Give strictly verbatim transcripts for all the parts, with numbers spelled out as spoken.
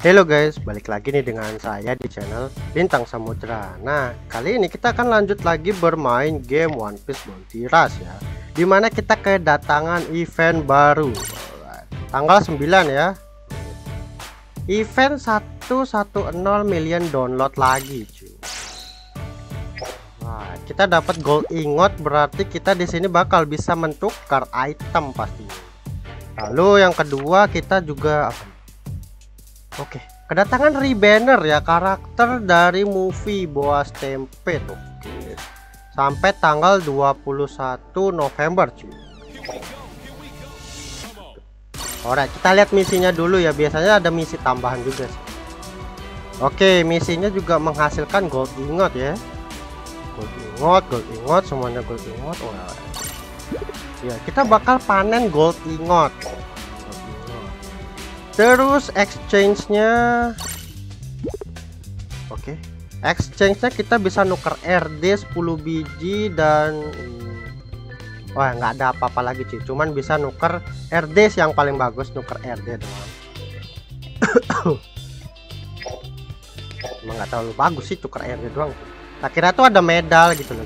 Halo guys, balik lagi nih dengan saya di channel Bintang Samudra. Nah, kali ini kita akan lanjut lagi bermain game One Piece Bounty Rush ya, dimana kita kedatangan event baru tanggal sembilan ya. Event seratus sepuluh million download lagi cuy. Nah, kita dapat gold ingot, berarti kita di sini bakal bisa mentukar item pastinya. Lalu yang kedua kita juga apa? Oke, kedatangan rebanner ya, karakter dari movie Boa Stampede. Oke. Sampai tanggal dua puluh satu November cuy. Oke, kita lihat misinya dulu ya. Biasanya ada misi tambahan juga sih. Oke, misinya juga menghasilkan gold ingot ya. Gold ingot, gold ingot, semuanya gold ingot. Oh, ya, kita bakal panen gold ingot. Terus exchange-nya, oke, okay. exchange-nya kita bisa nuker R D sepuluh biji dan wah oh, nggak ada apa-apa lagi sih, cuman bisa nuker R D yang paling bagus, nuker R D doang. Emang nggak terlalu bagus sih nuker R D doang. Nah, kira tuh ada medal gitu loh.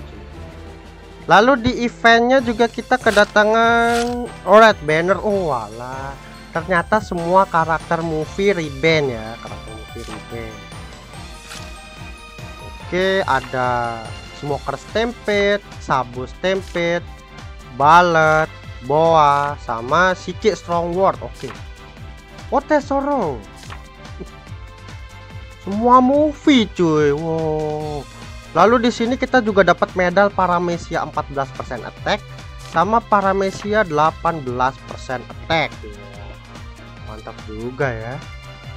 Lalu di eventnya juga kita kedatangan alright banner. Oh walah, ternyata semua karakter movie reban ya, karakter movie reban. Oke, ada Smoker Stampede, Sabo Stampede, Bullet, Boa, sama Shiki Strongword. Oke, oh Tesoro, semua movie cuy. Wow. Lalu di sini kita juga dapat medal paramecia empat belas persen attack sama paramecia delapan belas persen attack. Mantap juga ya.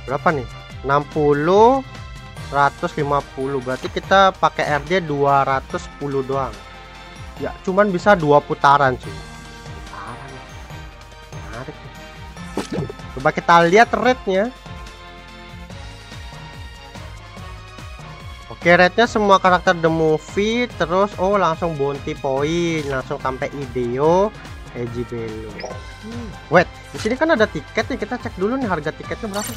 Berapa nih? enam puluh, seratus lima puluh. Berarti kita pakai R D dua ratus sepuluh doang. Ya, cuman bisa dua putaran sih. Putaran. Menarik. Coba kita lihat rate-nya. Oke, rate-nya semua karakter the movie, terus oh langsung bounty point, langsung sampai ideo. Ejibelo. Hmm. Wait, di sini kan ada tiket nih, kita cek dulu nih harga tiketnya berapa.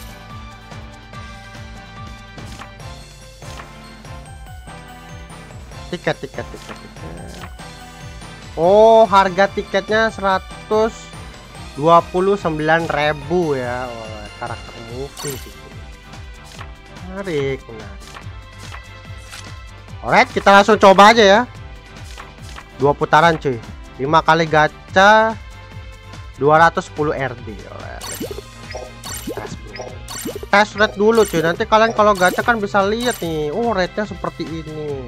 Tiket, tiket, tiket, tiket. Oh, harga tiketnya seratus dua puluh sembilan ribu ya. Oh, karakter movie gitu. Menarik, menarik. Alright, kita langsung coba aja ya. Dua putaran cuy. lima kali gacha dua ratus sepuluh R D. Tes rate dulu cuy, nanti kalian kalau gacha kan bisa lihat nih. Oh, rate-nya seperti ini.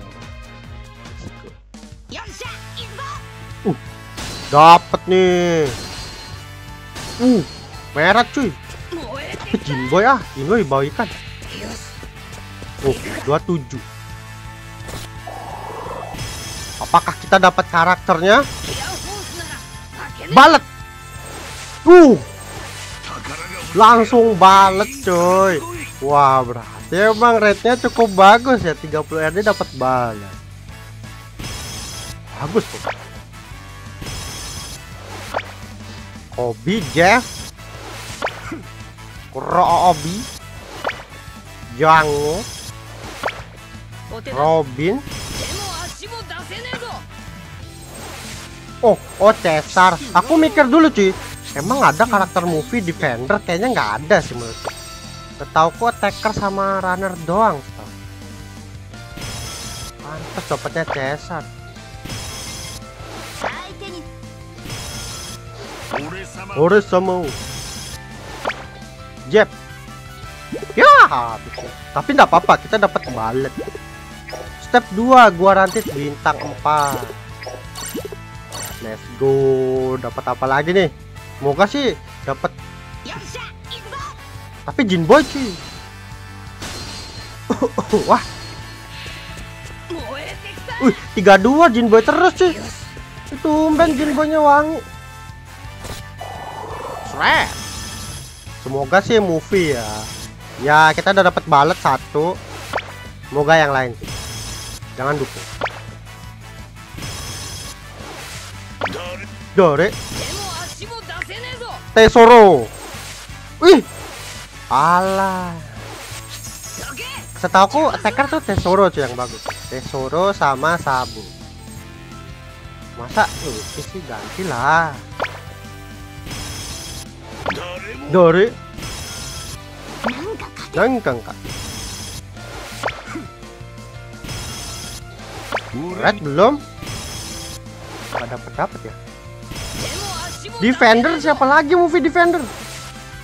Uh, dapat nih. Uh, merah cuy. Tapi Jinbei ah, Jinbei bawakan. Oh, dua puluh tujuh. Apakah kita dapat karakternya? Bullet. Uh. Langsung bullet coy. Wah, berarti emang rate-nya cukup bagus ya, tiga puluh R D dapat bullet. Bagus tuh. Obi Jeff. Kuro Obi. Jango. Robin. Oh, oh Caesar. Aku mikir dulu cuy, emang ada karakter movie defender? Kayaknya nggak ada sih menurutku. Setauku attacker sama runner doang. Pantes dapetnya Caesar. Urus semua. Jep. Ya, betul. Tapi nggak apa-apa, kita dapat bullet. Step dua, gua rantit bintang empat. Let's go. Dapat apa lagi nih? Semoga sih dapat. Tapi Jinbei sih. Wah. Wih, tiga dua Jinbei terus sih. Itu ben Jinbei-nya wangi. Sret. Semoga sih movie ya. Ya, kita udah dapat bullet satu. Semoga yang lain sih. Jangan dukung. Dore Tesoro. Wih. Alah. Setauku attacker tuh Tesoro tuh yang bagus. Tesoro sama Sabo. Masa ini sih, ganti lah. Dari Jangan kak. Red belum? Gak dapet-dapet ya. Defender siapa lagi movie defender?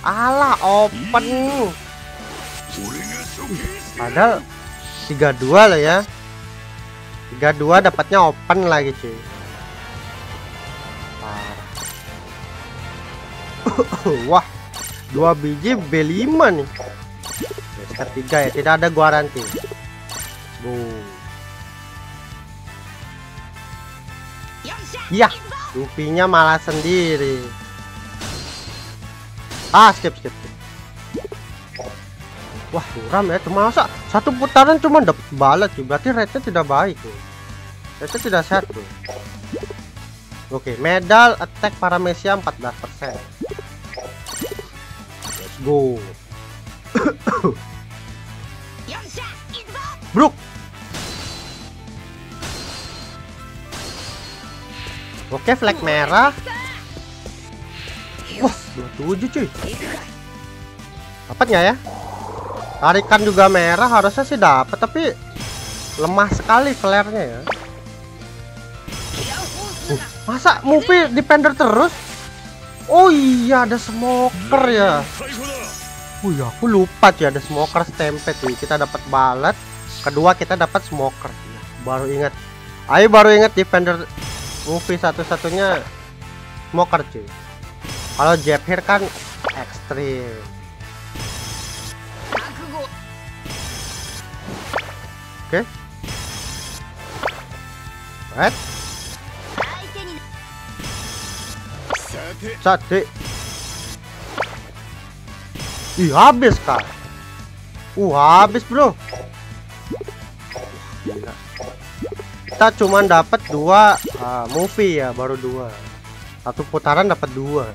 Alah open. Padahal tiga dua lah ya. tiga dua dapatnya open lagi cuy. Parah. Wah, dua biji B lima nih. Ketiga ya, tidak ada garansi. Boom. Iya, Luffy-nya malah sendiri. Ah, skip, skip, skip. Wah, suram ya. Cuma masa satu putaran cuma dapat balet tuh. Berarti rate-nya tidak baik tuh. Rate-nya tidak sehat tuh. Oke, medal attack paramecia empat belas persen. Let's go. Bruk. Oke, flag merah. Wah, dua puluh tujuh cuy. Dapatnya ya. Tarikan juga merah, harusnya sih dapat, tapi lemah sekali flare-nya ya. Uh, masa movie defender terus? Oh iya, ada smoker ya. Oh iya, aku lupa cuy, ada smoker stampede cuy. Kita dapat balet, kedua kita dapat smoker. Baru ingat. Ayo baru ingat defender movie satu-satunya smoker cuy. Kalau Jepir kan ekstrim. Oke. Okay. What? Sate. Ih, habis kah? Uh, habis bro. Gila. Kita cuman dapat dua uh, movie ya, baru dua. Satu putaran dapat dua.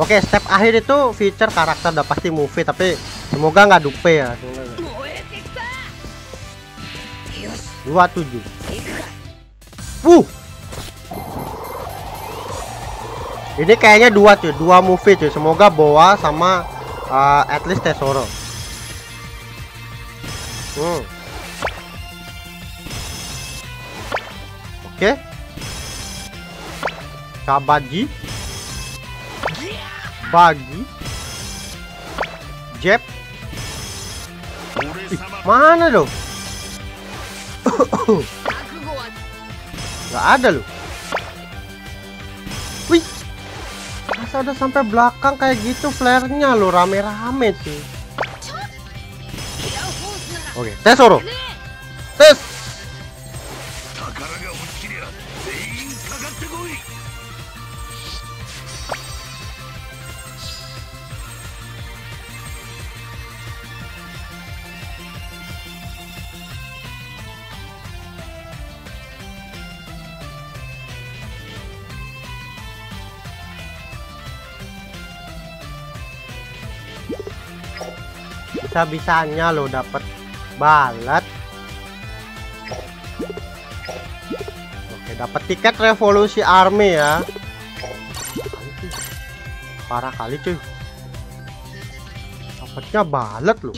Oke, okay, step akhir itu feature karakter udah pasti movie, tapi semoga nggak dupe ya. dua puluh tujuh. Wuh. Ini kayaknya dua cuy, dua movie cuy. Semoga Boa sama uh, at least Tesoro. Hmm. Oke, okay. Kabaji, bagi, jeb, ih, mana loh? Gak ada loh. Wih, masa udah sampai belakang kayak gitu flare-nya loh, rame-rame sih. Oke, okay. Tesoro, tes. Bisa-bisanya lo dapet balet. Oke, dapet tiket revolusi army ya. Parah kali cuy. Dapatnya balet lo.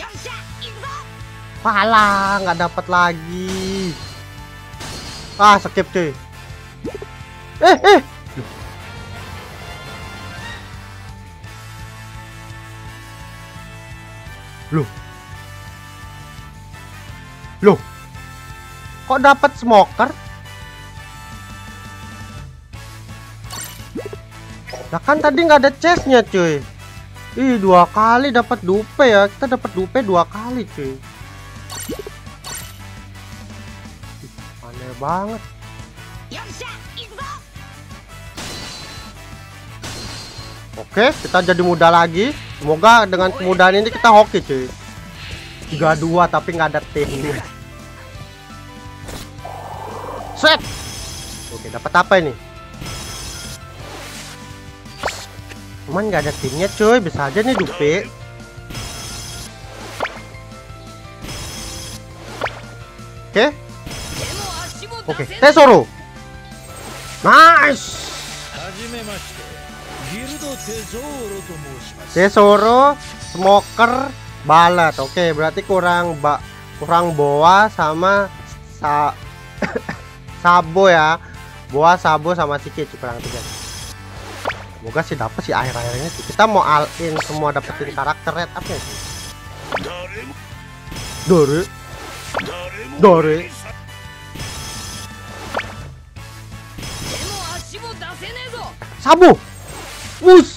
Pala nggak dapet lagi. Ah, skip cuy. Eh eh. Loh. Loh. Kok dapat smoker? Nah kan tadi nggak ada chestnya cuy. Ih, dua kali dapat dupe ya. Kita dapat dupe dua kali cuy. Aneh banget. Oke, kita jadi muda lagi. Semoga dengan kemudahan ini kita hoki cuy. Tiga dua tapi nggak ada teknik. Set. Oke, dapat apa ini? Cuman nggak ada timnya cuy. Bisa aja nih dupe. Oke. Oke, Tesoro. Nice. Tesoro, smoker, balat. Oke, berarti kurang ba kurang boa sama sa Sabo ya. Boa, Sabo sama Shiki kurang tiga. Semoga sih dapet sih akhir-akhirnya sih. Kita mau all in semua, dapetin karakter red up ya sih. Dore. Dore. Sabo. Bus.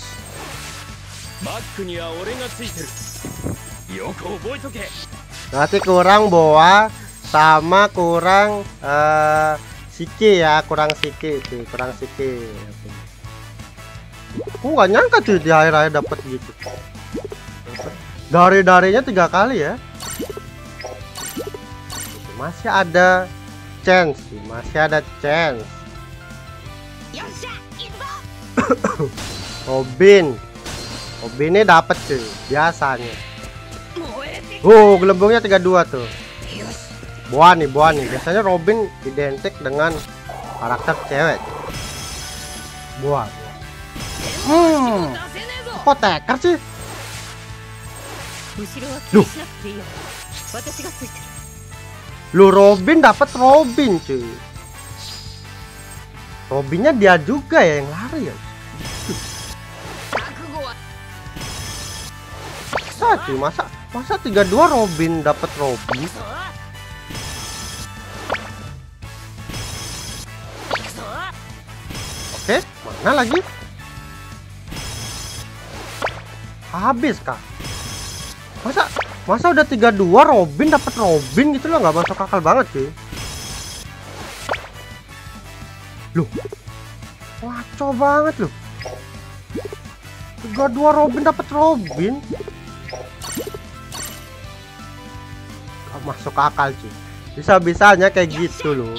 Berarti kurang boa sama kurang uh, Shiki ya, kurang Shiki itu, kurang Shiki. Aku nggak nyangka cuy di akhir-akhir dapat gitu. Dari-darinya tiga kali ya. Masih ada chance, masih ada chance. Robin. Robinnya dapat sih biasanya. Oh, gelembungnya tiga puluh dua tuh. Boa nih, boa nih. Biasanya Robin identik dengan karakter cewek. Boa. Hmm. Kok teker sih? Duh. Lu Robin dapat Robin cuy. Robinnya dia juga ya yang lari ya. Masa cuy, masa masa tiga puluh dua Robin dapat Robin. Oke, mana lagi? Habis kah? Masa masa udah tiga puluh dua Robin dapat Robin gitu loh, nggak masuk akal banget cuy. Loh, ngaco banget loh. tiga puluh dua Robin dapat Robin. Gak masuk akal cuy. Bisa-bisanya kayak gitu loh.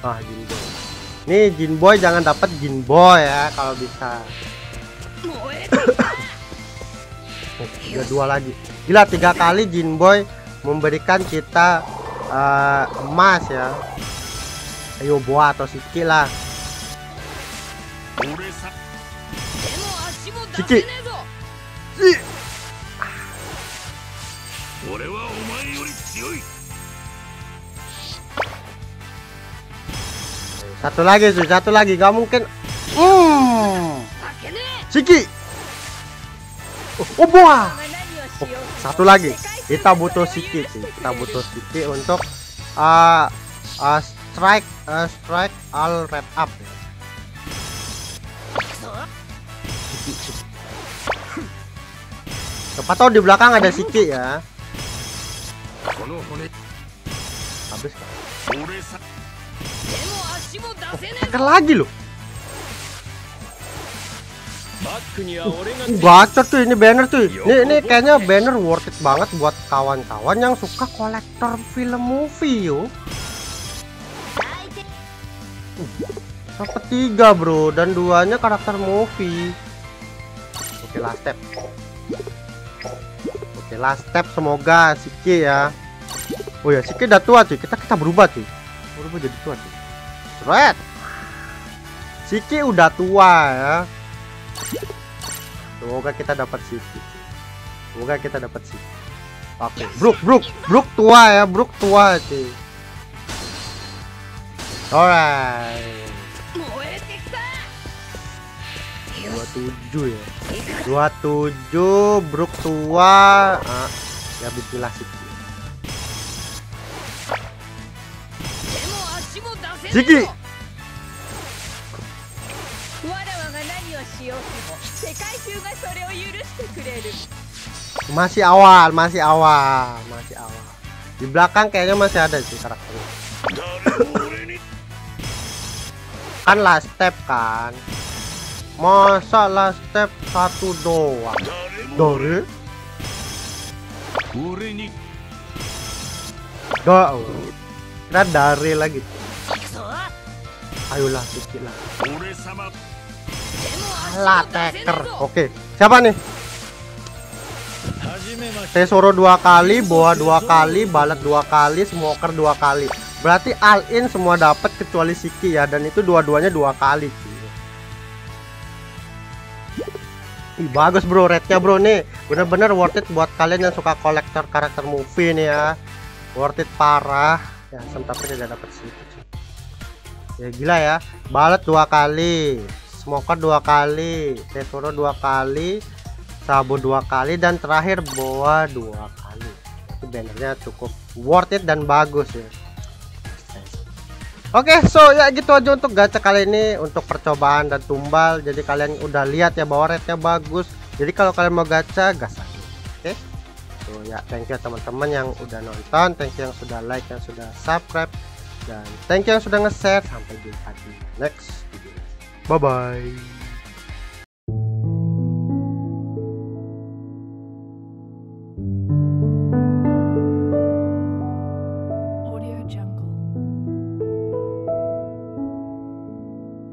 Ah, Jinbei. Nih Jinbei jangan dapat Jinbei ya kalau bisa. tiga puluh dua lagi. Gila, tiga kali Jinbei memberikan kita uh, emas ya. Ayo boa atau Shiki lah. Shiki. Satu lagi cuy, satu lagi. Gak mungkin. Hmm. Shiki. Oh, oh boa. Oh, satu lagi. Kita butuh Shiki cuy. Kita butuh Shiki untuk uh, uh, strike uh, strike all red up ya. Siapa tahu di belakang ada Shiki ya. Habis kan? Oh, teker lagi loh. Uh, bacot tuh ini banner tuh. Ini ini kayaknya banner worth it banget buat kawan-kawan yang suka kolektor film movie yo. Dapat tiga bro, dan duanya karakter movie. Oke, last step. Oke, last step, semoga Shiki ya. Oh ya, Shiki udah tua cuy, kita kita berubah cuy. Berubah jadi tua cuy. Seret. Shiki udah tua ya. Semoga kita dapat Shiki. Semoga kita dapat Shiki. Oke, Brook, Brook, Brook tua ya, Brook tua cuy. Alright. dua puluh tujuh ya, dua puluh tujuh Brook tua ah, ya bismillah Shiki. Shiki. Masih awal, masih awal, masih awal. Di belakang kayaknya masih ada sih karakternya. Kan last step kan. Masa last step satu doang. Dore. Doa. Kita dari lagi. Ayolah sedikit lah. Alah, teker. Oke, siapa nih? Tesoro dua kali, Boa dua kali, Bullet dua kali, Smoker dua kali. Berarti all in semua dapat kecuali Shiki ya, dan itu dua-duanya dua kali. Ih, bagus bro, rate-nya bro nih. Bener-bener worth it buat kalian yang suka kolektor karakter movie nih ya. Worth it parah. Ya, tapi tidak dapat Shiki. Ya gila ya. Bullet dua kali, Smoker dua kali, Tesoro dua kali, Sabo dua kali, dan terakhir Boa dua kali. Itu bannernya cukup worth it dan bagus ya. Oke, okay, so ya gitu aja untuk gacha kali ini, untuk percobaan dan tumbal. Jadi kalian udah lihat ya bahwa rate-nya bagus. Jadi kalau kalian mau gacha, gas aja. Oke. Okay? So ya, thank you teman-teman yang udah nonton, thank you yang sudah like, yang sudah subscribe, dan thank you yang sudah nge-share. Sampai jumpa di next video. Bye bye.